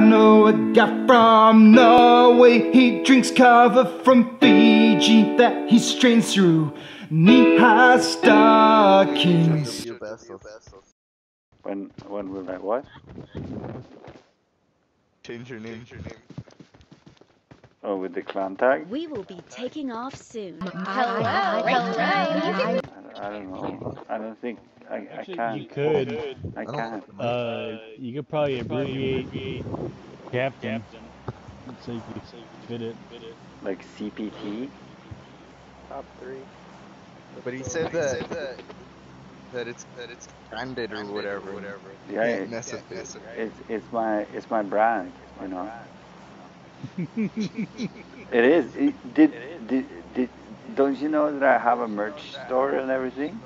I know a guy from Norway. He drinks kava from Fiji that he strains through knee-high stockings. When will I what? Change your name. Oh, with the clan tag? We will be taking off soon. Hello, hello. I don't know. I don't think I can. You could. I can't. You could probably abbreviate Captain. Let's see if you could fit it. Like CPT? Top 3. But he said that it's branded or whatever. Yeah, it's my brand, you know. It is. Don't you know that I have a merch store and everything?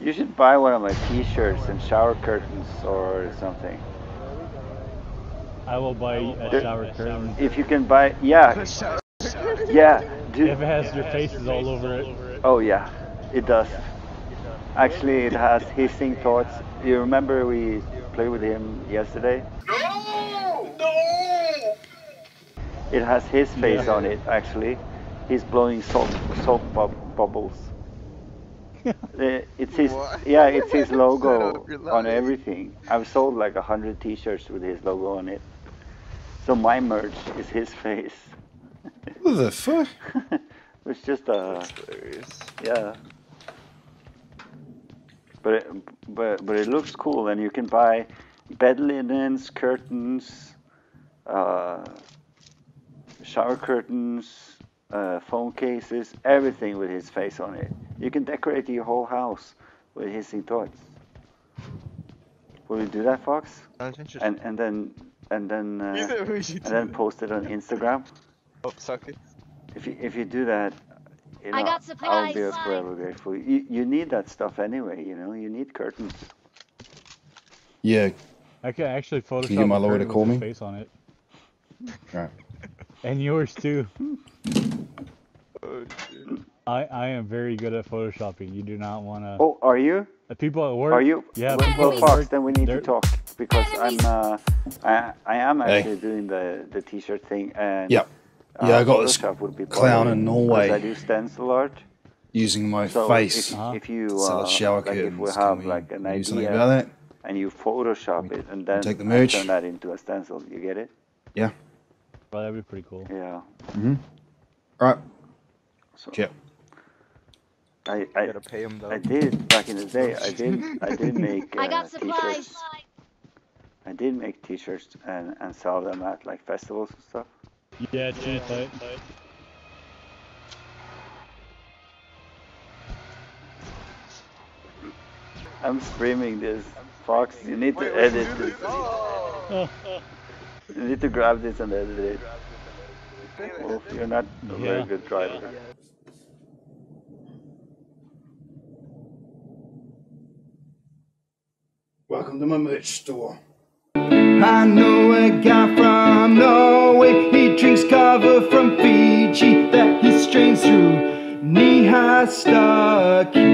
You should buy one of my t-shirts and shower curtains or something. I will buy a shower curtain. If you can buy, yeah. Yeah. Dude. If it has your faces all over it. Oh yeah, it does. Actually, it has Hissing Thoughts. You remember we played with him yesterday? No! It has his face on it, actually. He's blowing soap bubbles. It's his, yeah, it's his logo on everything. I've sold like 100 t-shirts with his logo on it. So my merch is his face. What the fuck? It's just a... yeah. But it looks cool, and you can buy bed linens, curtains, shower curtains, phone cases, everything with his face on it. You can decorate your whole house with Hissing Thoughts. Will you do that, Fox? That's interesting. And then post it on Instagram. Oh, suck it. If you do that. You know, I got supplies. I'll be forever grateful. You need that stuff anyway, you know. You need curtains. Yeah. I could actually Photoshop. Can you get my lawyer to call me? Face on it. Right. And yours too. I am very good at photoshopping. You do not want to. Oh, are you? The people at work. Are you? Yeah. Well, Fox, then we need to talk because I am actually doing the t-shirt thing and. Yeah. Yeah, I got this clown in Norway. I do stencil art using my face. If you shower curtains, if we have like an idea about that, and you Photoshop it, and then take the merge, turn that into a stencil. You get it? Yeah. Well, that'd be pretty cool. Yeah. Mhm. All right. So, yeah. I gotta pay him though. I did back in the day. I did make t-shirts. I did make t-shirts and sell them at like festivals and stuff. Yeah, cheers. I'm streaming this, Fox. You need to edit this. Oh. You need to grab this and edit it. Well, you're not a very good driver. Welcome to my merch store. I know a guy from Norway. He drinks kava from Fiji that he strains through knee-high stockings.